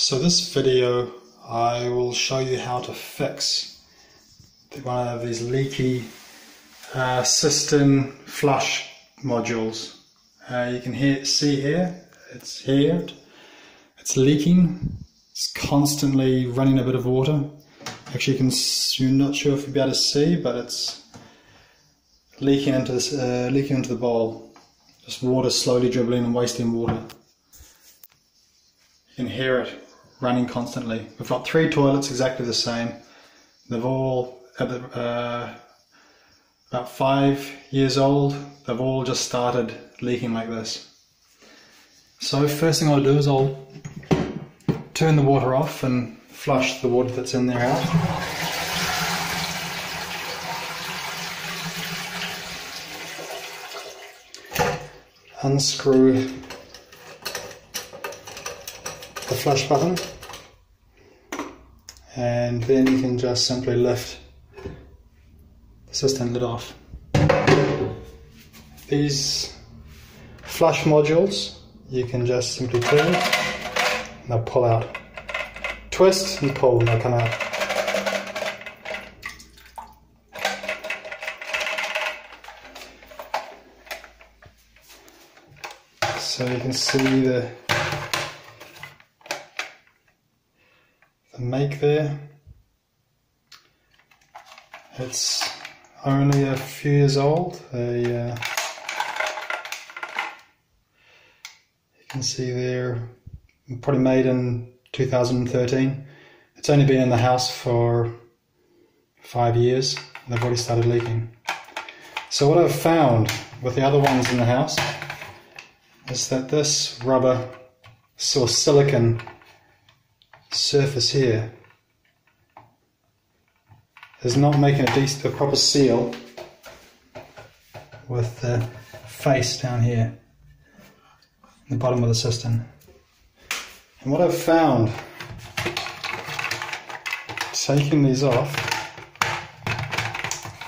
So this video I will show you how to fix one of these leaky cistern flush modules. You can see here, it's leaking, it's constantly running a bit of water. Actually you're not sure if you'll be able to see, but it's leaking into, leaking into the bowl. Just water slowly dribbling and wasting water. You can hear it running constantly. We've got three toilets exactly the same. They've all about 5 years old. They've all just started leaking like this. So first thing I'll do is I'll turn the water off and flush the water that's in there out. Unscrew the flush button, and then you can just simply lift the cistern lid off. These flush modules you can just simply turn and they'll pull out. Twist and pull and they'll come out. So you can see the make there. It's only a few years old. You can see they're probably made in 2013. It's only been in the house for 5 years and they've already started leaking. So what I've found with the other ones in the house is that this rubber or silicon surface here is not making a proper seal with the face down here, the bottom of the cistern. And what I've found, taking these off,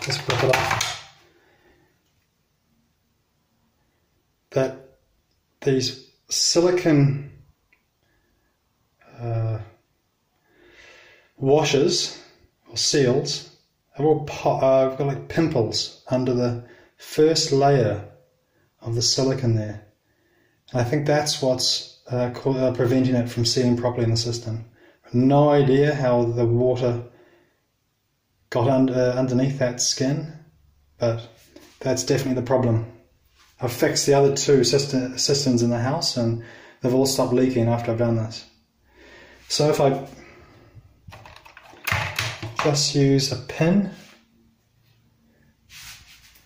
just rip it off, that these silicon washers or seals have all got like pimples under the first layer of the silicon there. I think that's what's preventing it from sealing properly in the cistern. No idea how the water got underneath that skin, but that's definitely the problem. I've fixed the other two cisterns in the house and they've all stopped leaking after I've done this. So if I just use a pin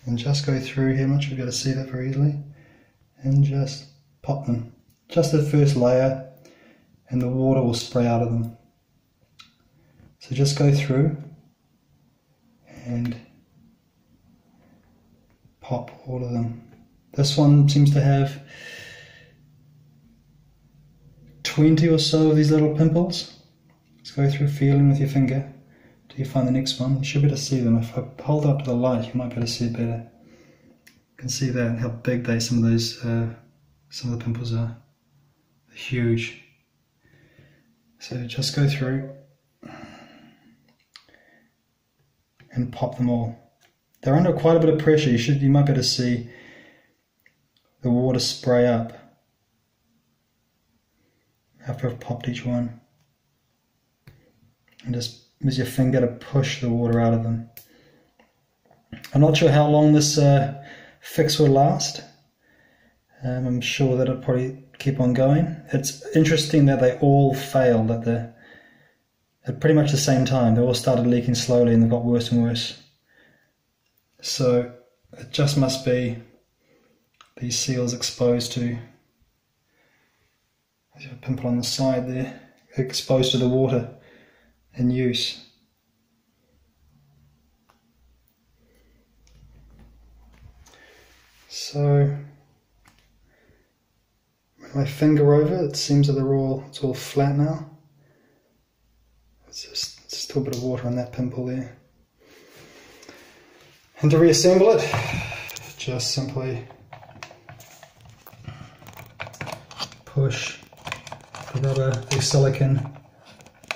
and just go through here, I'm not sure you'll be able to see that very easily, and just pop them, just the first layer, and the water will spray out of them. So just go through and pop all of them. This one seems to have 20 or so of these little pimples. Just go through feeling with your finger till you find the next one. You should be able to see them. If I hold up to the light, you might be able to see it better. You can see that, how big some of those some of the pimples are. They're huge. So just go through and pop them all. They're under quite a bit of pressure. You might be able to see the water spray up after I've popped each one. And just use your finger to push the water out of them. I'm not sure how long this fix will last. I'm sure that it'll probably keep on going. It's interesting that they all failed at pretty much the same time. They all started leaking slowly and they got worse and worse. So it just must be these seals exposed to, there's a pimple on the side there, exposed to the water in use. So my finger over, it seems that it's all flat now. It's just still a bit of water on that pimple there. And to reassemble it, just simply push rubber, the silicon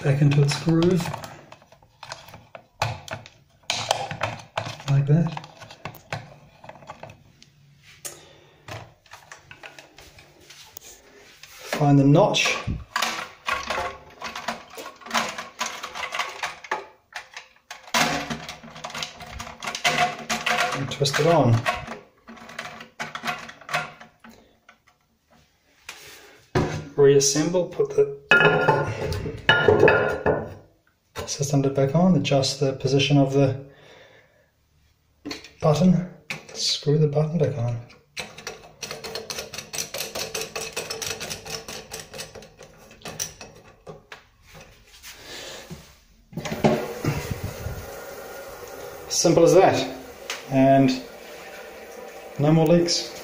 back into its groove, like that. Find the notch. And twist it on. Reassemble, put the system back on, adjust the position of the button, screw the button back on. Simple as that, and no more leaks.